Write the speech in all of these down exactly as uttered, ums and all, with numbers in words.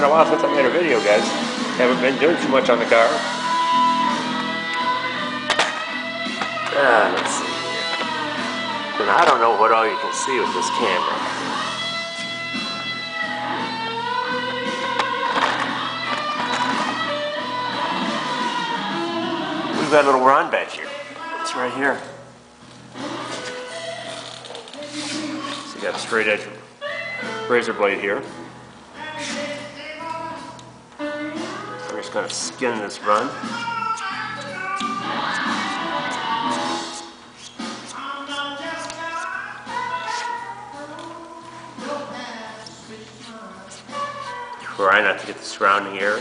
been a while since I made a video, guys. Haven't been doing too much on the car. Uh, let's see here. And I don't know what all you can see with this camera. We've got a little run back here. It's right here. So you got a straight edge razor blade here. I'm just going to skin this run. Try not to get the surrounding area.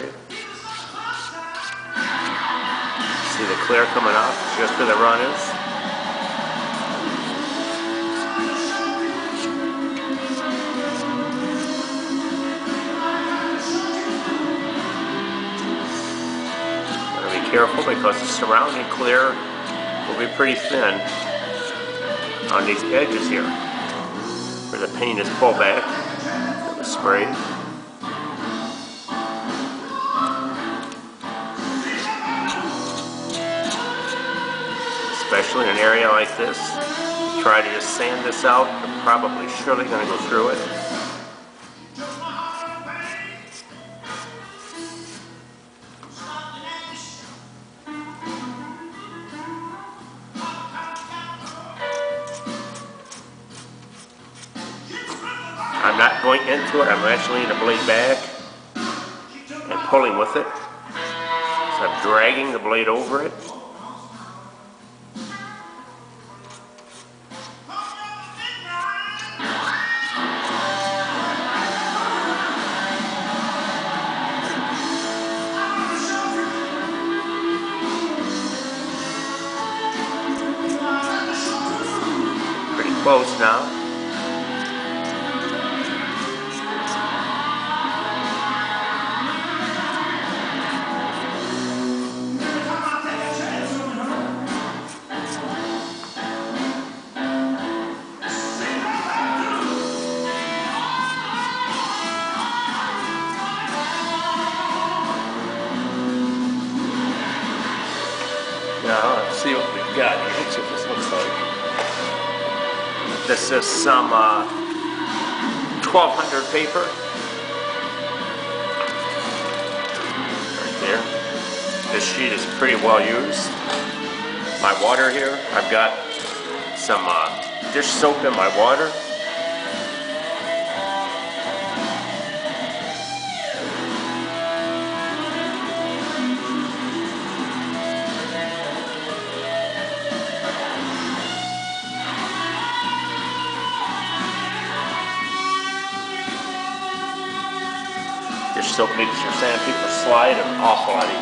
See the clear coming off just where the run is. Careful, because the surrounding clear will be pretty thin on these edges here where the paint is pulled back from the spray. Especially in an area like this, try to just sand this out. You're probably surely going to go through it. I'm not going into it, I'm actually leaning the blade back and pulling with it. So I'm dragging the blade over it. Pretty close now. Now, let's see what we've got here. Let's see what this looks like. This is some uh, twelve hundred paper. Right there. This sheet is pretty well used. My water here, I've got some uh, dish soap in my water. Dish soap makes your sandpaper slide an awful lot easier.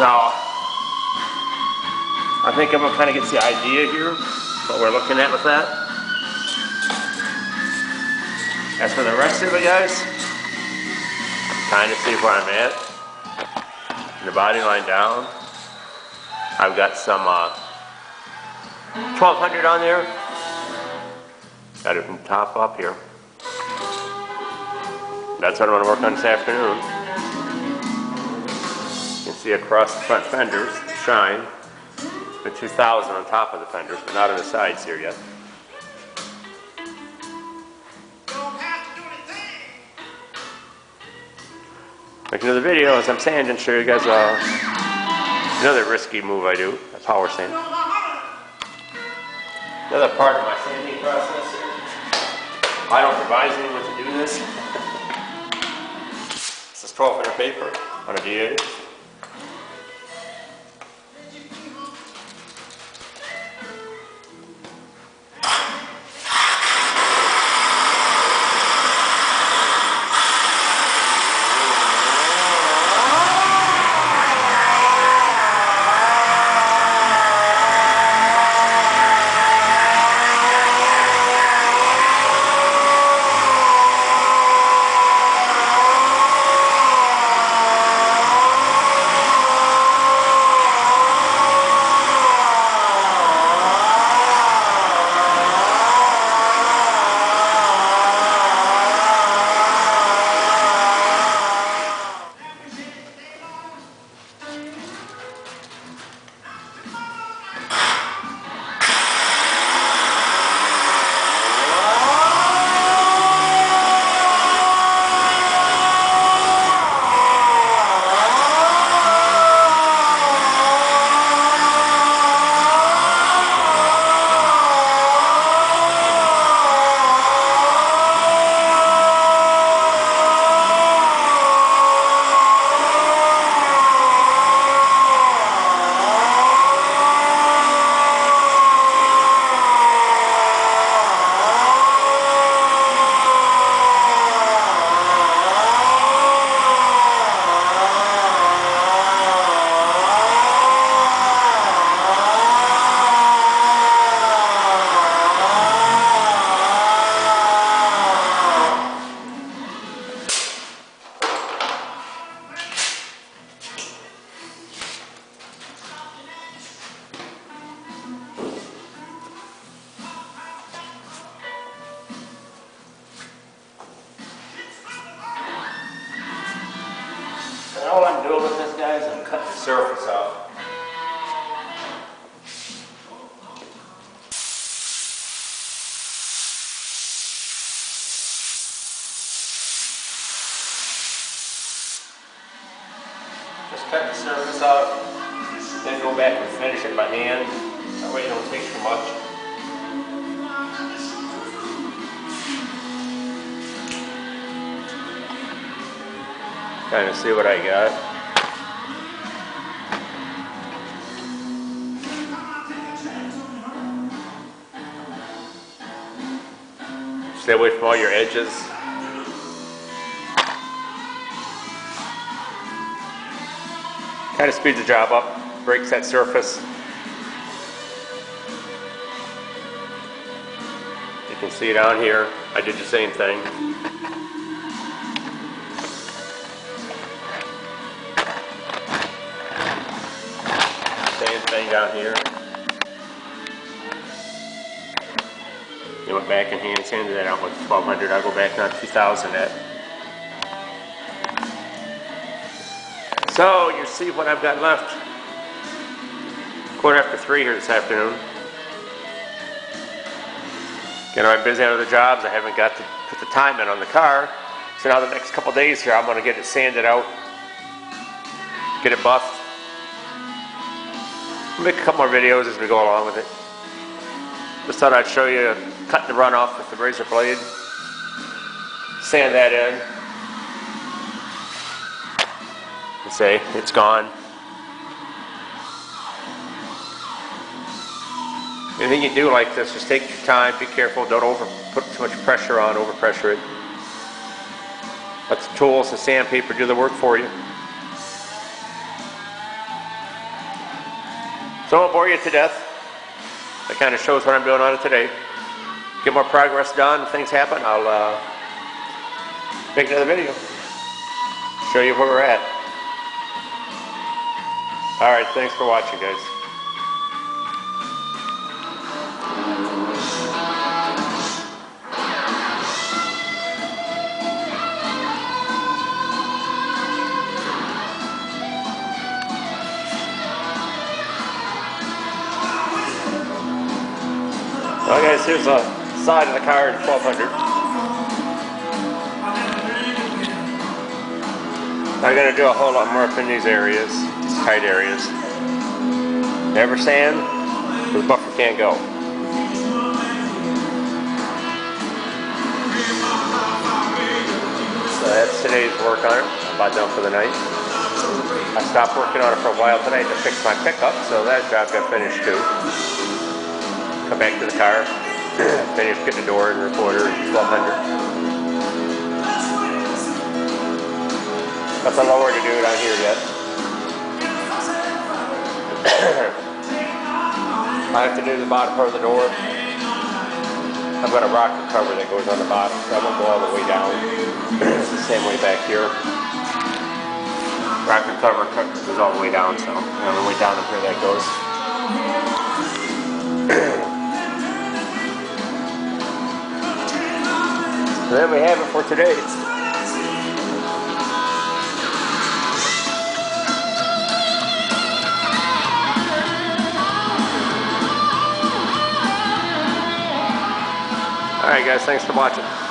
So, I think everyone kind of gets the idea here, what we're looking at with that. As for the rest of it, guys, kind of see where I'm at. The body line down. I've got some uh, twelve hundred on there. Got it from top up here. That's what I'm going to work on this afternoon. See across the front fenders, shine, the two thousand on top of the fenders, but not on the sides here yet. Make another video as I'm sanding, show you guys uh, another risky move I do, a power sand. Another part of my sanding process here. I don't advise anyone to do this. This is twelve hundred paper. on a D eight. All I'm doing with this, guys, I'm cutting the surface off. Just cut the surface off, then go back and finish it by hand. That way it don't take too much. Kind of see what I got. Stay away from all your edges. Kind of speeds the job up, breaks that surface. You can see down here, I did the same thing. Down here. They went back and hand sanded that out with twelve hundred. I'll go back down to two thousand net. So you see what I've got left. Quarter after three here this afternoon. Again, I'm busy out of the jobs. I haven't got to put the time in on the car. So now the next couple days here, I'm going to get it sanded out, get it buffed. I'll make a couple more videos as we go along with it. Just thought I'd show you cutting the run off with the razor blade. Sand that in. And say, it's gone. Anything you do like this, just take your time, be careful, don't over put too much pressure on, overpressure it. Let the tools and sandpaper do the work for you. So I won't bore you to death. That kind of shows what I'm doing on it today. Get more progress done, things happen, I'll uh, make another video. Show you where we're at. Alright, thanks for watching, guys. Well, guys, here's the side of the car in twelve hundred. I'm going to do a whole lot more up in these areas, these tight areas. Never sand, because the buffer can't go. So that's today's work on it. I'm about done for the night. I stopped working on it for a while tonight to fix my pickup, so that job got finished too. Come back to the car, finished getting the door and recorder, twelve hundred. Nothing lower to do down here yet. I have to do the bottom part of the door. I've got a rocker cover that goes on the bottom, so I won't go all the way down. It's the same way back here. Rocker cover goes all the way down, so I'm the way down to where that goes. So there we have it for today. Alright guys, thanks for watching.